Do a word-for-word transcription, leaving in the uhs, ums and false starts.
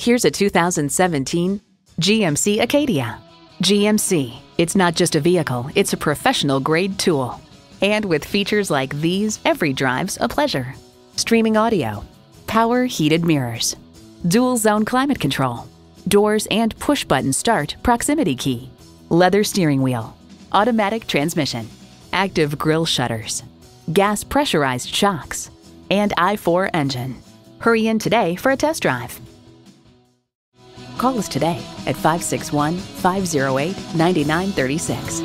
Here's a two thousand seventeen G M C Acadia. G M C, it's not just a vehicle, it's a professional grade tool. And with features like these, every drive's a pleasure. Streaming audio, power heated mirrors, dual zone climate control, doors and push button start proximity key, leather steering wheel, automatic transmission, active grille shutters, gas pressurized shocks, and I four engine. Hurry in today for a test drive. Call us today at five six one, five oh eight, nine nine three six.